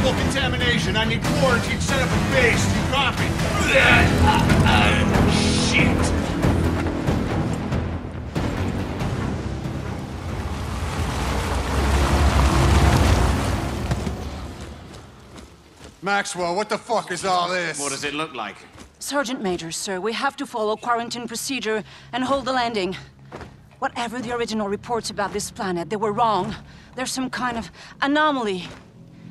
possible contamination. I need quarantine set up a base. You copy? Shit. Maxwell, what the fuck is all this? What does it look like? Sergeant Major, sir, we have to follow quarantine procedure and hold the landing. Whatever the original reports about this planet, they were wrong. There's some kind of anomaly.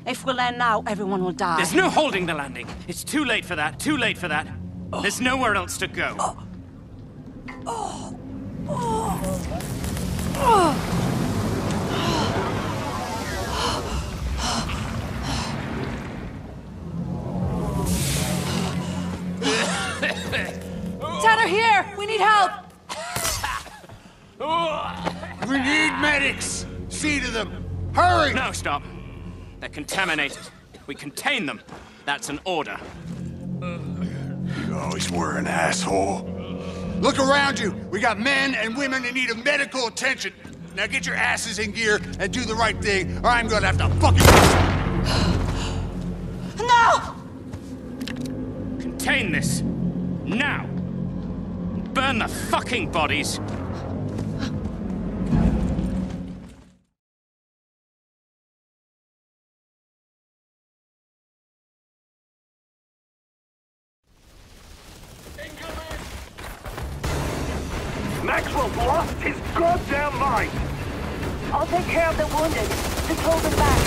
If we land now, everyone will die. There's no holding the landing. It's too late for that, too late for that. Oh. There's nowhere else to go. Oh. Oh. Oh. Oh. Tanner, here! We need help! We need medics! See to them! Hurry! No, stop. They're contaminated. We contain them. That's an order. You always were an asshole. Look around you. We got men and women in need of medical attention. Now get your asses in gear and do the right thing, or I'm gonna have to fucking... No! Contain this. Now! Burn the fucking bodies! Maxwell's lost his goddamn mind! I'll take care of the wounded. Just hold them back.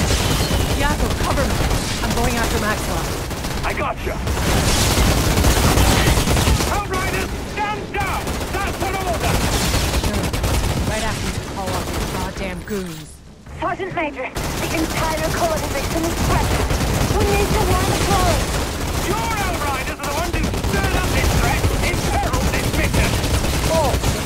Yago, cover me. I'm going after Maxwell. I gotcha! Outriders, stand down! That's an order! Sure. Right after you call off these goddamn goons. Sergeant Major, the entire colony victim is present. We need to warn the floor. Your Outriders are the ones who stirred up this threat, imperiled this mission.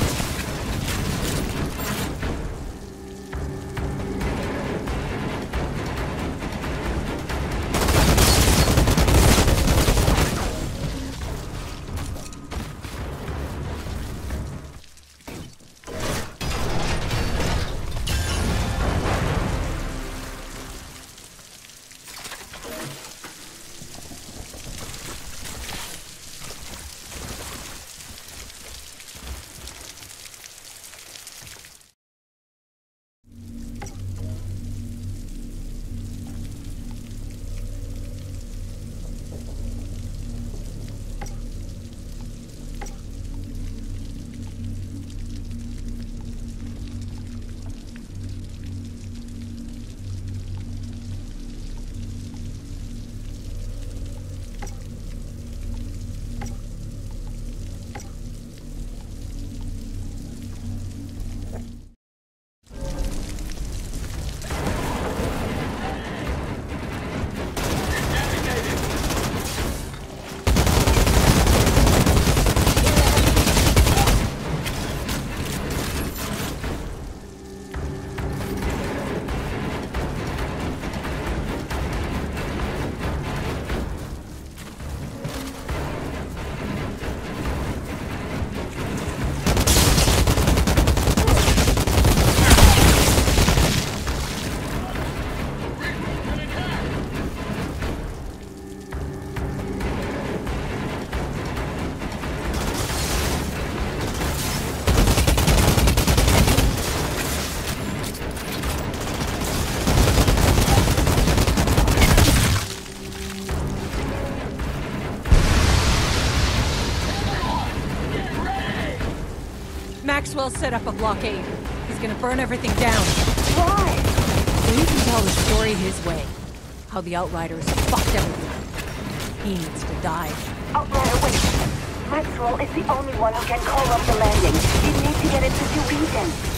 Maxwell set up a blockade. He's gonna burn everything down. Why? So he can tell the story his way. How the Outriders fucked everything. He needs to die. Outrider, wait. Maxwell is the only one who can call off the landing. We need to get into Eden.